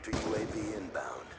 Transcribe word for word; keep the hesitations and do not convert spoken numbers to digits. counter U A V inbound.